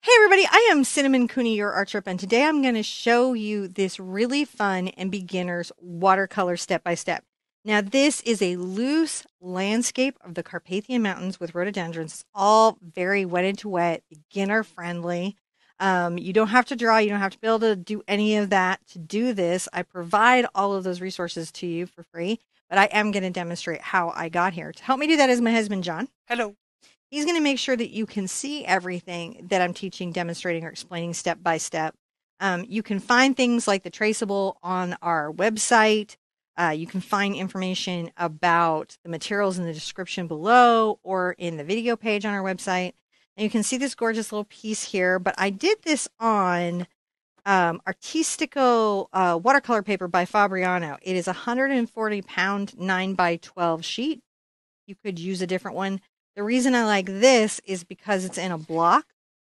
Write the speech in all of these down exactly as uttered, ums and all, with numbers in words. Hey everybody, I am Cinnamon Cooney, your Art Sherpa, and today I'm going to show you this really fun and beginner's watercolor step-by-step. Now this is a loose landscape of the Carpathian Mountains with rhododendrons. It's all very wetted to wet, beginner friendly. Um, you don't have to draw, you don't have to be able to do any of that to do this. I provide all of those resources to you for free, but I am going to demonstrate how I got here. To help me do that is my husband, John. Hello. He's going to make sure that you can see everything that I'm teaching, demonstrating, or explaining step by step. Um, you can find things like the traceable on our website. Uh, you can find information about the materials in the description below or in the video page on our website. And you can see this gorgeous little piece here, but I did this on um, Artistico uh, watercolor paper by Fabriano. It is a one hundred forty pound nine by twelve sheet. You could use a different one. The reason I like this is because it's in a block,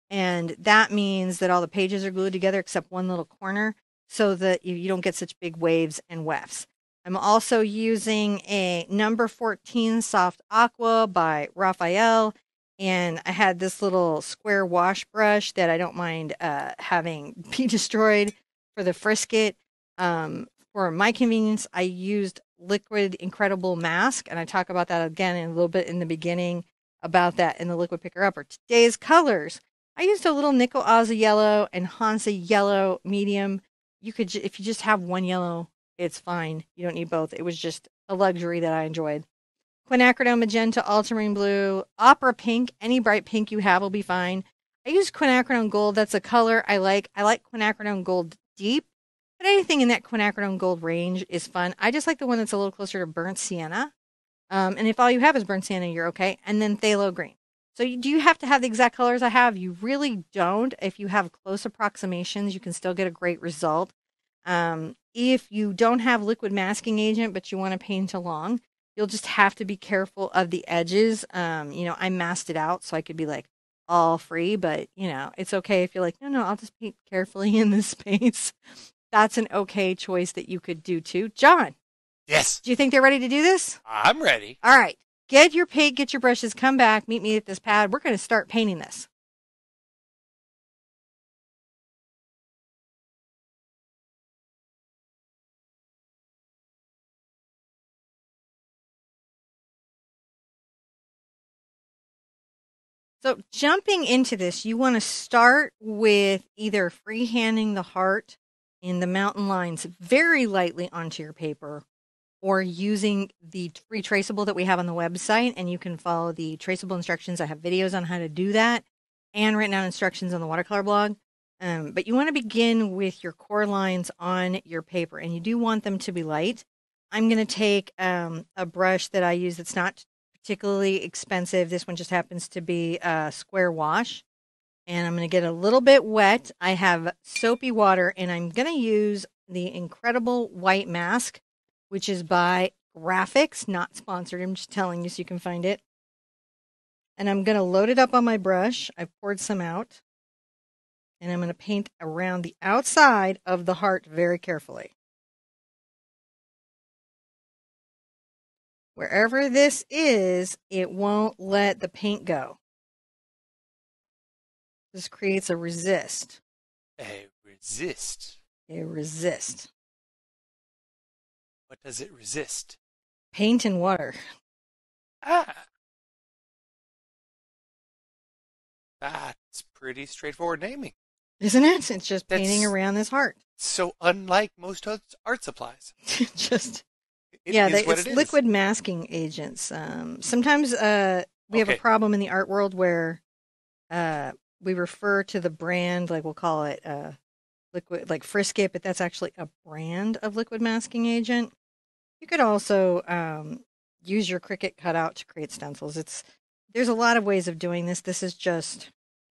and that means that all the pages are glued together except one little corner so that you, you don't get such big waves and wefts. I'm also using a number fourteen soft aqua by Raphael, and I had this little square wash brush that I don't mind uh, having be destroyed for the frisket. Um, for my convenience, I used liquid Incredible Mask, and I talk about that again in a little bit in the beginning about that in the liquid picker upper. Today's colors, I used a little Nickle Azo yellow and Hansa yellow medium. You could, if you just have one yellow, it's fine. You don't need both. It was just a luxury that I enjoyed. Quinacridone magenta, ultramarine blue, opera pink. Any bright pink you have will be fine. I use quinacridone gold. That's a color I like. I like quinacridone gold deep. But anything in that quinacridone gold range is fun. I just like the one that's a little closer to burnt sienna. Um, and if all you have is burnt sienna, you're okay. And then phthalo green. So you, do you have to have the exact colors I have? You really don't. If you have close approximations, you can still get a great result. Um, if you don't have liquid masking agent, but you want to paint along, you'll just have to be careful of the edges. Um, you know, I masked it out so I could be like all free, but you know, it's okay if you're like, no, no, I'll just paint carefully in this space. That's an okay choice that you could do too. John. Yes. Do you think they're ready to do this? I'm ready. All right. Get your paint, get your brushes, come back, meet me at this pad. We're going to start painting this. So jumping into this, you want to start with either freehanding the heart in the mountain lines very lightly onto your paper, or using the free traceable that we have on the website. And you can follow the traceable instructions. I have videos on how to do that and written down instructions on the watercolor blog. Um, but you want to begin with your core lines on your paper, and you do want them to be light. I'm going to take um, a brush that I use that's not particularly expensive. This one just happens to be a square wash. And I'm going to get a little bit wet. I have soapy water, and I'm going to use the Incredible White Mask, which is by Graphics, not sponsored. I'm just telling you so you can find it. And I'm going to load it up on my brush. I've poured some out. And I'm going to paint around the outside of the heart very carefully. Wherever this is, it won't let the paint go. This creates a resist. A resist. A resist. What does it resist? Paint and water. Ah. That's pretty straightforward naming. Isn't it? It's just That's painting around this heart. So unlike most art supplies. just it Yeah, they, it's it liquid masking agents. Um, sometimes uh, we okay. have a problem in the art world where uh, we refer to the brand, like we'll call it uh, liquid, like Frisket, but that's actually a brand of liquid masking agent. You could also um, use your Cricut cutout to create stencils. It's there's a lot of ways of doing this. This is just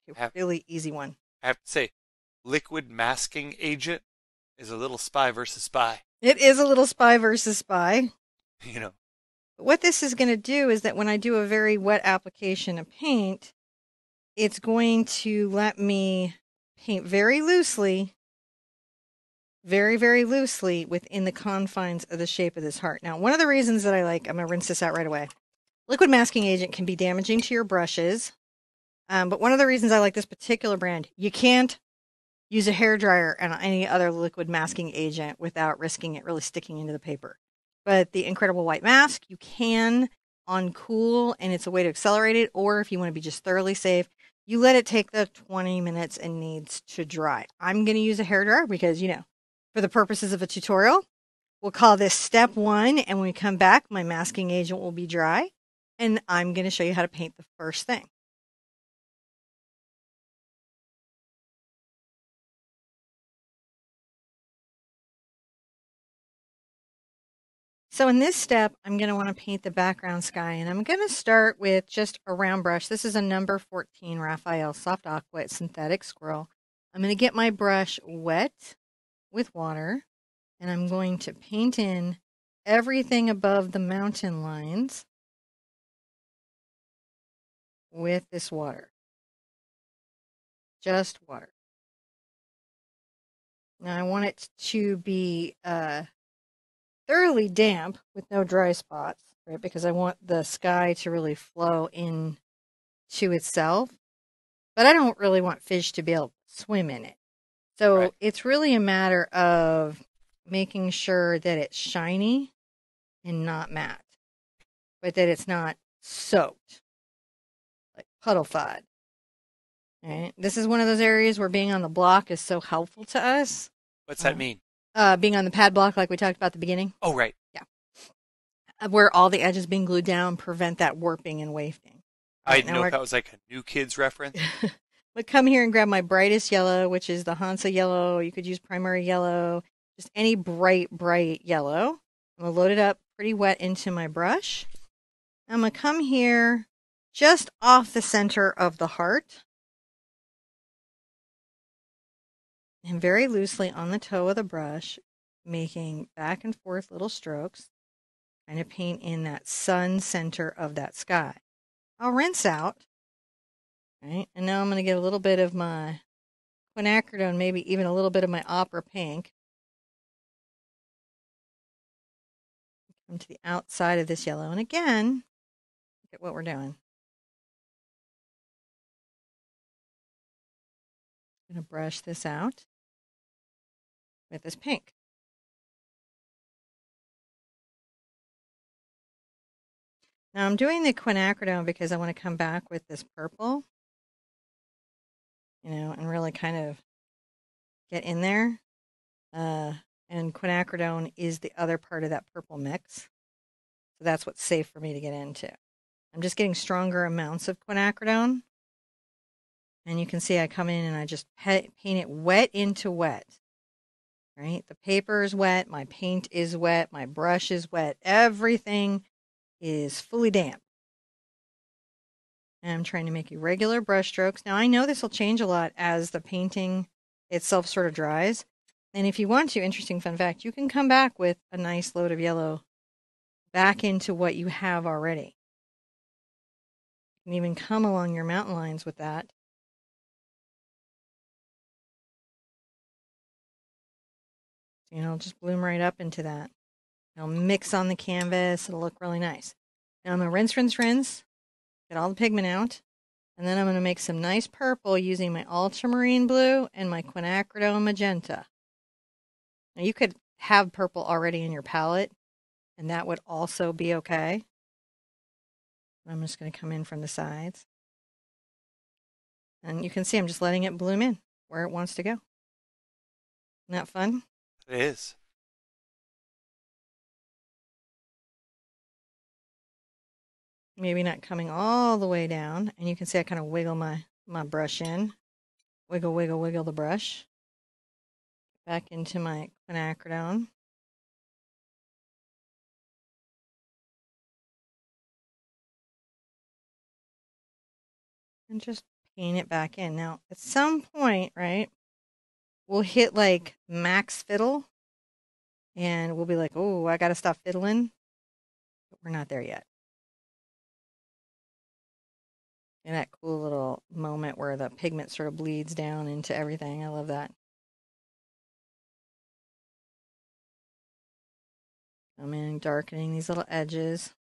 a have, really easy one. I have to say, liquid masking agent is a little spy versus spy. It is a little spy versus spy. You know. But what this is going to do is that when I do a very wet application of paint, it's going to let me paint very loosely, very, very loosely within the confines of the shape of this heart. Now, one of the reasons that I like, I'm going to rinse this out right away. Liquid masking agent can be damaging to your brushes. Um, but one of the reasons I like this particular brand, you can't use a hairdryer and any other liquid masking agent without risking it really sticking into the paper. But the Incredible White Mask, you can on cool, and it's a way to accelerate it. Or if you want to be just thoroughly safe, you let it take the twenty minutes it needs to dry. I'm going to use a hairdryer because, you know, for the purposes of a tutorial, we'll call this step one. And when we come back, my masking agent will be dry. And I'm going to show you how to paint the first thing. So in this step, I'm going to want to paint the background sky, and I'm going to start with just a round brush. This is a number fourteen Raphael Soft Aqua. It's synthetic squirrel. I'm going to get my brush wet with water, and I'm going to paint in everything above the mountain lines with this water. Just water. Now I want it to be uh, thoroughly damp with no dry spots, right? Because I want the sky to really flow in to itself, but I don't really want fish to be able to swim in it. So right. It's really a matter of making sure that it's shiny and not matte, but that it's not soaked, like puddle fod. All right. This is one of those areas where being on the block is so helpful to us. What's that um, mean? Uh, being on the pad block, like we talked about at the beginning. Oh, right. Yeah. Where all the edges being glued down prevent that warping and wafting. I didn't know if that was like a New Kids reference. But come here and grab my brightest yellow, which is the Hansa yellow. You could use primary yellow, just any bright, bright yellow. I'm going to load it up pretty wet into my brush. I'm going to come here just off the center of the heart. And very loosely on the toe of the brush, making back and forth little strokes, trying to paint in that sun center of that sky. I'll rinse out, right? And now I'm going to get a little bit of my quinacridone, maybe even a little bit of my opera pink. Come to the outside of this yellow, and again, look at what we're doing. I'm going to brush this out with this pink. Now I'm doing the quinacridone because I want to come back with this purple, you know, and really kind of get in there. Uh, and quinacridone is the other part of that purple mix. So that's what's safe for me to get into. I'm just getting stronger amounts of quinacridone. And you can see I come in and I just paint it wet into wet, right? The paper is wet, my paint is wet, my brush is wet, everything is fully damp. And I'm trying to make irregular brush strokes. Now I know this will change a lot as the painting itself sort of dries. And if you want to, interesting fun fact, you can come back with a nice load of yellow back into what you have already. You can even come along your mountain lines with that. You know, just bloom right up into that. It'll mix on the canvas. It'll look really nice. Now I'm going to rinse, rinse, rinse. Get all the pigment out. And then I'm going to make some nice purple using my ultramarine blue and my quinacridone magenta. Now you could have purple already in your palette, and that would also be okay. I'm just going to come in from the sides. And you can see I'm just letting it bloom in where it wants to go. Isn't that fun? It is. Maybe not coming all the way down. And you can see I kind of wiggle my, my brush in. Wiggle, wiggle, wiggle the brush. Back into my quinacridone. And just paint it back in. Now, at some point, right? We'll hit like max fiddle and we'll be like, oh, I got to stop fiddling. But we're not there yet. And that cool little moment where the pigment sort of bleeds down into everything. I love that. I'm in darkening these little edges.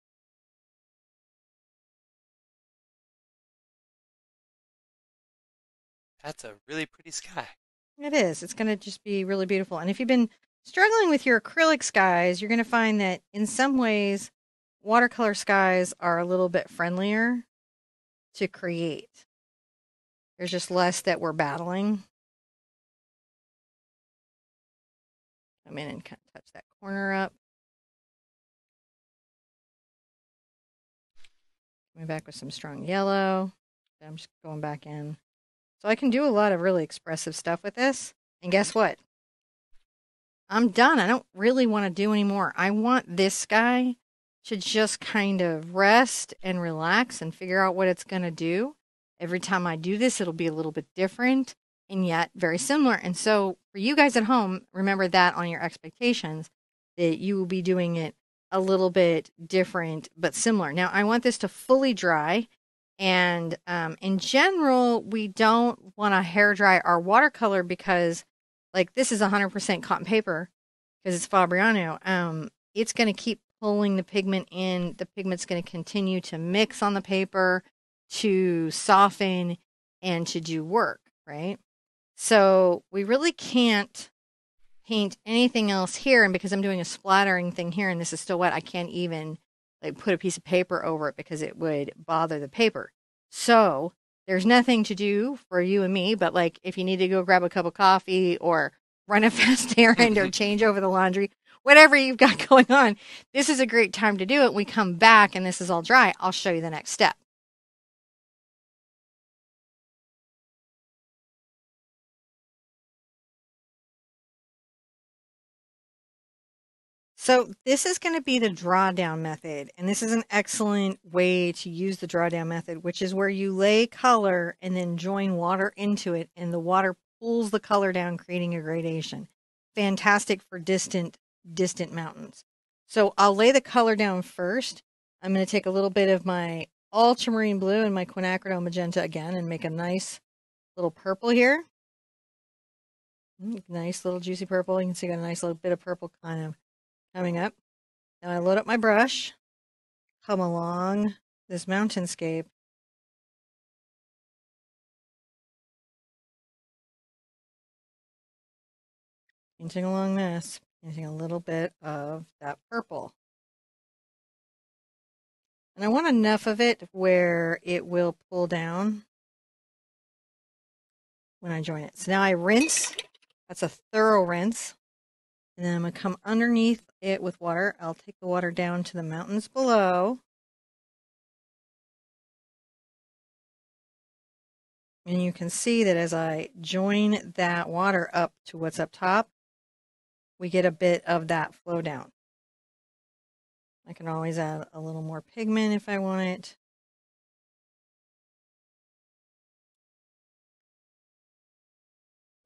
That's a really pretty sky. It is. It's going to just be really beautiful. And if you've been struggling with your acrylic skies, you're going to find that in some ways, watercolor skies are a little bit friendlier to create. There's just less that we're battling. Come in and kind of touch that corner up. Coming back with some strong yellow. I'm just going back in. So I can do a lot of really expressive stuff with this. And guess what? I'm done. I don't really want to do any more. I want this guy to just kind of rest and relax and figure out what it's going to do. Every time I do this, it'll be a little bit different and yet very similar. And so for you guys at home, remember that on your expectations, that you will be doing it a little bit different but similar. Now, I want this to fully dry. And um, in general, we don't want to hair dry our watercolor because, like, this is one hundred percent cotton paper because it's Fabriano. Um, it's going to keep pulling the pigment in. The pigment's going to continue to mix on the paper, to soften, and to do work, right? So we really can't paint anything else here. And because I'm doing a splattering thing here and this is still wet, I can't even... like put a piece of paper over it because it would bother the paper. So there's nothing to do for you and me, but like if you need to go grab a cup of coffee or run a fast errand or change over the laundry, whatever you've got going on, this is a great time to do it. We come back and this is all dry. I'll show you the next step. So this is going to be the drawdown method, and this is an excellent way to use the drawdown method, which is where you lay color and then join water into it, and the water pulls the color down, creating a gradation. Fantastic for distant, distant mountains. So I'll lay the color down first. I'm going to take a little bit of my ultramarine blue and my quinacridone magenta again and make a nice little purple here. Nice little juicy purple. You can see I got a nice little bit of purple kind of coming up. Now I load up my brush, come along this mountainscape. Painting along this, painting a little bit of that purple. And I want enough of it where it will pull down when I join it. So now I rinse. That's a thorough rinse. And then I'm going to come underneath it with water. I'll take the water down to the mountains below. And you can see that as I join that water up to what's up top, we get a bit of that flow down. I can always add a little more pigment if I want it.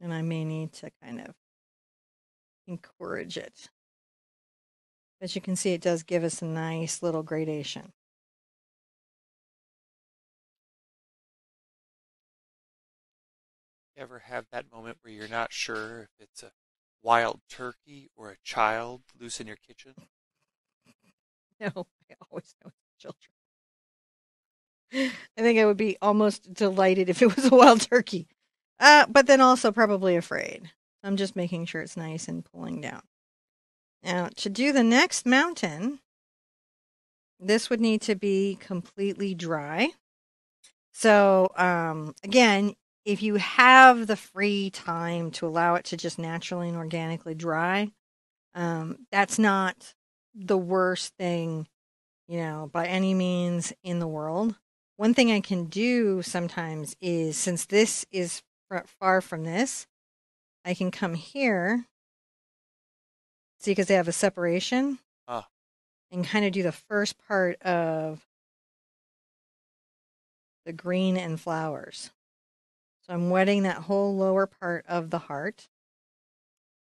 And I may need to kind of encourage it. As you can see, it does give us a nice little gradation. You ever have that moment where you're not sure if it's a wild turkey or a child loose in your kitchen? No, I always know it's children. I think I would be almost delighted if it was a wild turkey, uh, but then also probably afraid. I'm just making sure it's nice and pulling down. Now, to do the next mountain, this would need to be completely dry. So, um, again, if you have the free time to allow it to just naturally and organically dry, um, that's not the worst thing, you know, by any means in the world. One thing I can do sometimes is, since this is far from this, I can come here, see, because they have a separation, ah. and kind of do the first part of the green and flowers. So I'm wetting that whole lower part of the heart.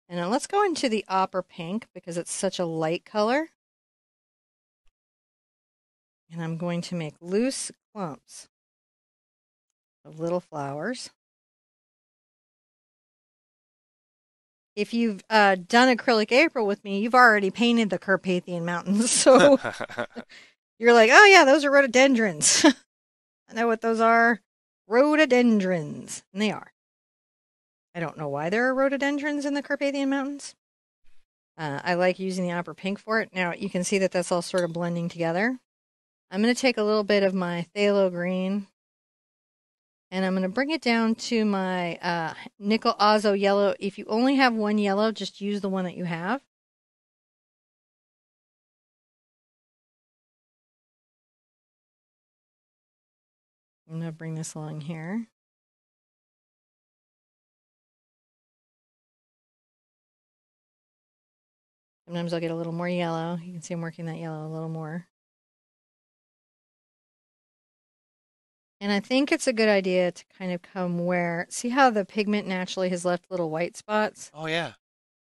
And now let's go into the opera pink because it's such a light color. And I'm going to make loose clumps of little flowers. If you've uh, done acrylic April with me, you've already painted the Carpathian Mountains. So you're like, oh yeah, those are rhododendrons. I know what those are. rhododendrons. And they are. I don't know why there are rhododendrons in the Carpathian Mountains. Uh, I like using the opera pink for it. Now, you can see that that's all sort of blending together. I'm going to take a little bit of my phthalo green, and I'm going to bring it down to my uh, Nickle Azo yellow. If you only have one yellow, just use the one that you have. I'm going to bring this along here. Sometimes I'll get a little more yellow. You can see I'm working that yellow a little more. And I think it's a good idea to kind of come where, see how the pigment naturally has left little white spots? Oh, yeah.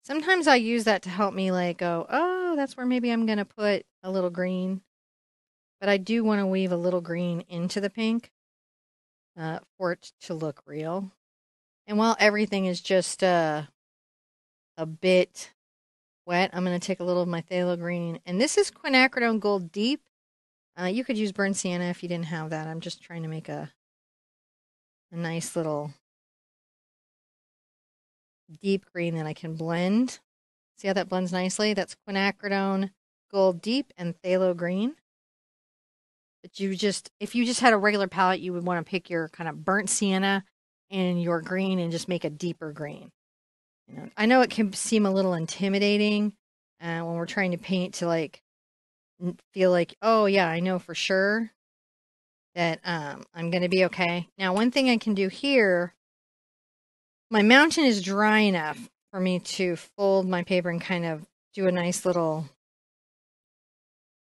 Sometimes I use that to help me like go, oh, that's where maybe I'm going to put a little green. But I do want to weave a little green into the pink uh, for it to look real. And while everything is just uh, a bit wet, I'm going to take a little of my phthalo green, and this is quinacridone gold deep. Uh, you could use burnt sienna if you didn't have that. I'm just trying to make a a nice little deep green that I can blend. See how that blends nicely? That's quinacridone gold deep and phthalo green. But you just, if you just had a regular palette, you would want to pick your kind of burnt sienna and your green and just make a deeper green. You know, I know it can seem a little intimidating uh, when we're trying to paint to like feel like, oh yeah, I know for sure that um, I'm going to be okay. Now, one thing I can do here, my mountain is dry enough for me to fold my paper and kind of do a nice little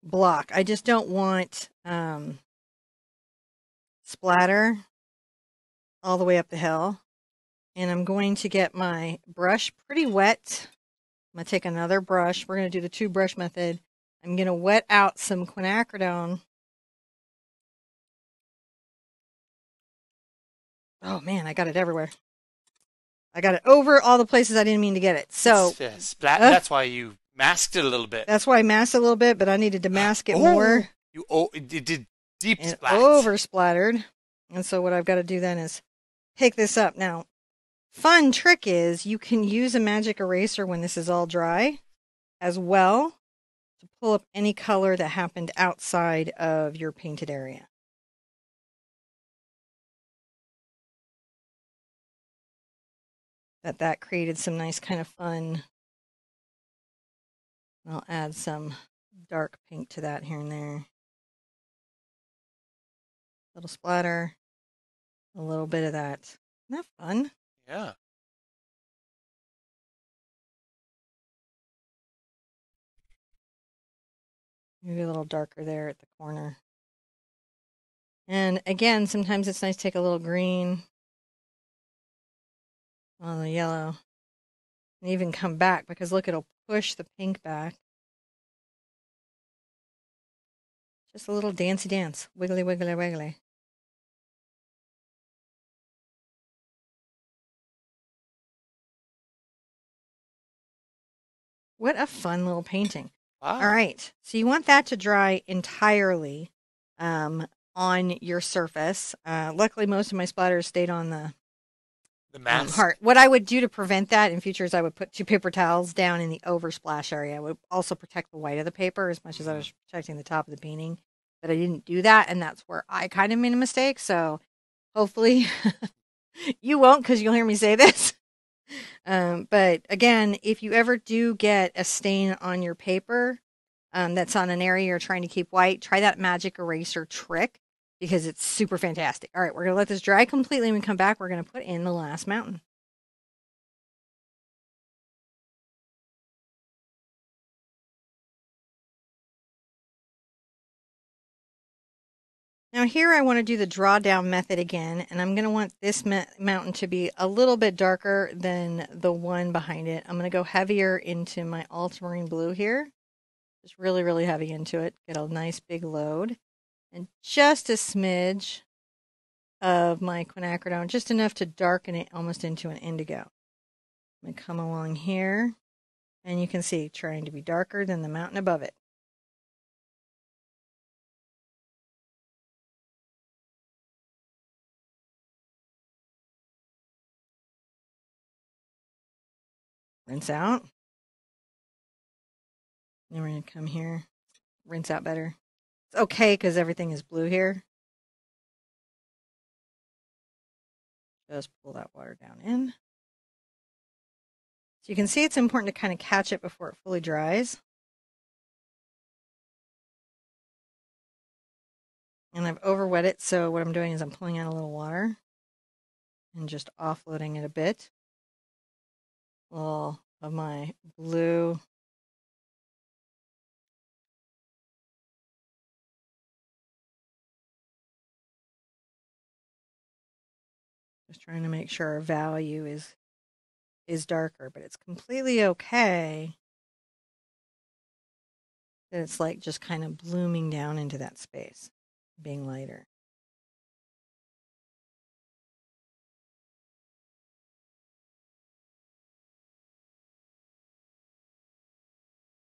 block. I just don't want um, splatter all the way up the hill. And I'm going to get my brush pretty wet. I'm going to take another brush. We're going to do the two brush method. I'm going to wet out some quinacridone. Oh man, I got it everywhere. I got it over all the places I didn't mean to get it. So uh, that's why you masked it a little bit. That's why I masked it a little bit, but I needed to mask it oh, more. You oh, it did deep splatter. Over splattered. And so what I've got to do then is pick this up now. Fun trick is you can use a magic eraser when this is all dry as well to pull up any color that happened outside of your painted area. That that created some nice kind of fun. I'll add some dark pink to that here and there. Little splatter, a little bit of that. Isn't that fun? Yeah. Maybe a little darker there at the corner. And again, sometimes it's nice to take a little green on the yellow and even come back, because look, it'll push the pink back. Just a little dancey dance. Wiggly, wiggly, wiggly. What a fun little painting. Wow. All right. So you want that to dry entirely um, on your surface. Uh, luckily, most of my splatters stayed on the, the mask. Um, heart. What I would do to prevent that in future is I would put two paper towels down in the oversplash area. I would also protect the white of the paper as much as I was protecting the top of the painting. But I didn't do that, and that's where I kind of made a mistake. So hopefully you won't, because you'll hear me say this. Um, but again, if you ever do get a stain on your paper um, that's on an area you're trying to keep white, try that magic eraser trick, because it's super fantastic. All right, we're going to let this dry completely. When we come back, we're going to put in the last mountain. Now here I want to do the drawdown method again, and I'm going to want this mountain to be a little bit darker than the one behind it. I'm going to go heavier into my ultramarine blue here. Just really, really heavy into it. Get a nice big load. And just a smidge of my quinacridone, just enough to darken it almost into an indigo. I'm going to come along here, and you can see trying to be darker than the mountain above it. rinse out. Then we're going to come here, rinse out better. It's okay because everything is blue here. Just pull that water down in. So you can see it's important to kind of catch it before it fully dries. And I've overwet it, so what I'm doing is I'm pulling out a little water and just offloading it a bit. A little of my blue. Just trying to make sure our value is is darker, but it's completely okay that it's like just kind of blooming down into that space, being lighter.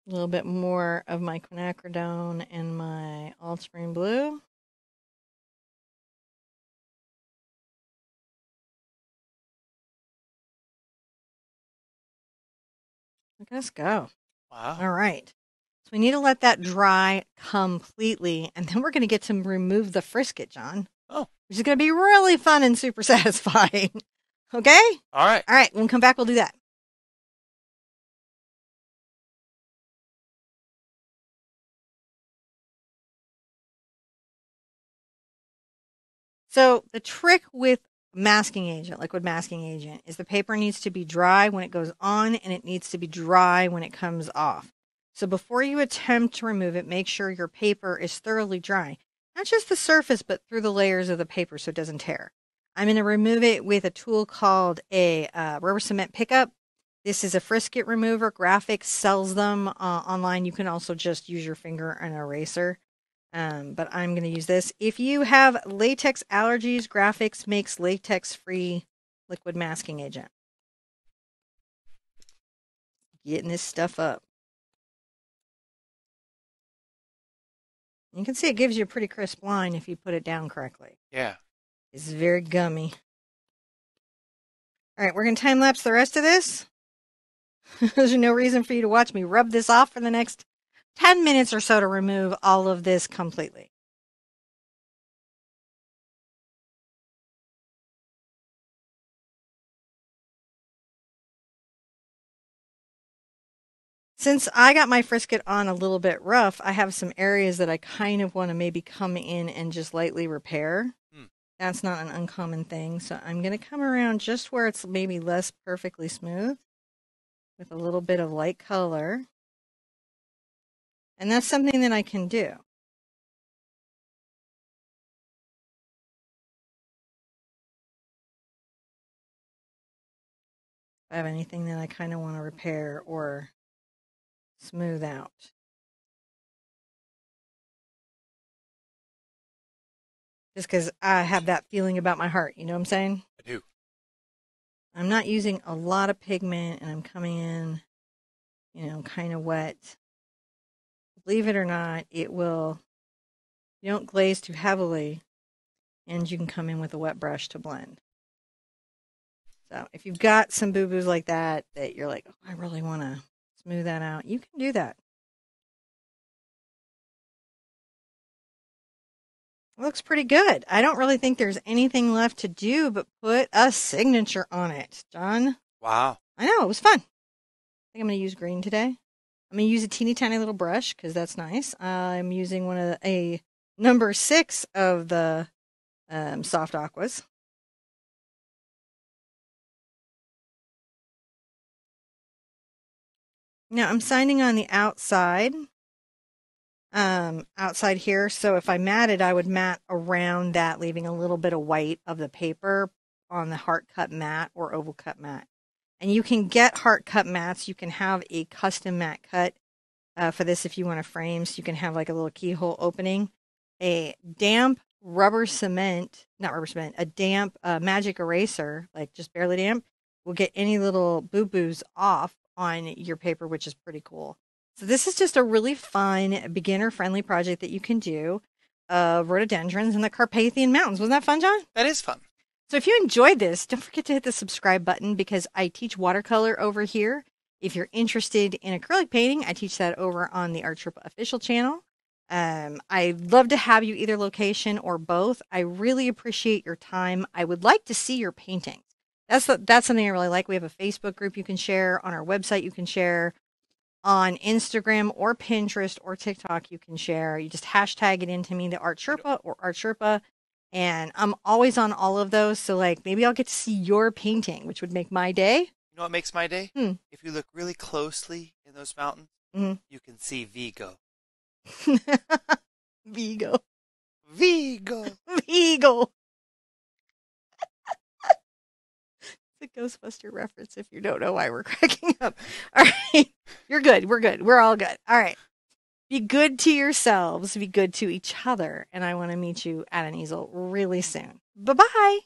A little bit more of my quinacridone and my ultramarine blue. Look at us go. Wow. All right. So we need to let that dry completely, and then we're going to get to remove the frisket, John. Oh. Which is going to be really fun and super satisfying. Okay? All right. All right. When we come back, we'll do that. So the trick with masking agent, liquid masking agent, is the paper needs to be dry when it goes on and it needs to be dry when it comes off. So before you attempt to remove it, make sure your paper is thoroughly dry. Not just the surface, but through the layers of the paper so it doesn't tear. I'm going to remove it with a tool called a uh, rubber cement pickup. This is a frisket remover. Graphics sells them uh, online. You can also just use your finger and eraser. Um, but I'm going to use this. If you have latex allergies, Graphics makes latex-free liquid masking agent. Getting this stuff up. You can see it gives you a pretty crisp line if you put it down correctly. Yeah. It's very gummy. All right, we're going to time-lapse the rest of this. There's no reason for you to watch me rub this off for the next ten minutes or so to remove all of this completely. Since I got my frisket on a little bit rough, I have some areas that I kind of want to maybe come in and just lightly repair. Hmm. That's not an uncommon thing. So I'm going to come around just where it's maybe less perfectly smooth with a little bit of light color. And that's something that I can do. If I have anything that I kind of want to repair or smooth out. Just because I have that feeling about my heart, you know what I'm saying? I do. I'm not using a lot of pigment and I'm coming in, you know, kind of wet. Believe it or not, it will, you don't glaze too heavily, and you can come in with a wet brush to blend. So if you've got some boo-boos like that, that you're like, oh, I really want to smooth that out, you can do that. It looks pretty good. I don't really think there's anything left to do but put a signature on it, John. Wow. I know, it was fun. I think I'm going to use green today. I'm going to use a teeny tiny little brush because that's nice. Uh, I'm using one of the, a number six of the um, soft aquas. Now I'm signing on the outside, um, outside here. So if I matted, I would mat around that, leaving a little bit of white of the paper on the heart cut mat or oval cut mat. And you can get heart cut mats. You can have a custom mat cut uh, for this if you want to frame. So you can have like a little keyhole opening. A damp rubber cement, not rubber cement, a damp uh, magic eraser, like just barely damp, will get any little boo-boos off on your paper, which is pretty cool. So this is just a really fun, beginner-friendly project that you can do of uh, rhododendrons in the Carpathian Mountains. Wasn't that fun, John? That is fun. So if you enjoyed this, don't forget to hit the subscribe button because I teach watercolor over here If you're interested in acrylic painting, I teach that over on the Art Sherpa official channel. Um, I'd love to have you either location or both. I really appreciate your time. I would like to see your paintings. That's the, that's something I really like. We have a Facebook group you can share. On our website, you can share. On Instagram or Pinterest or TikTok, you can share. You just hashtag it into me, the Art Sherpa or Art Sherpa. And I'm always on all of those. So, like, maybe I'll get to see your painting, which would make my day. You know what makes my day? Hmm. If you look really closely in those mountains, mm-hmm. you can see Vigo. Vigo. Vigo. Vigo. It's a Ghostbuster reference if you don't know why we're cracking up. All right. You're good. We're good. We're all good. All right. Be good to yourselves. Be good to each other. And I want to meet you at an easel really soon. Bye-bye.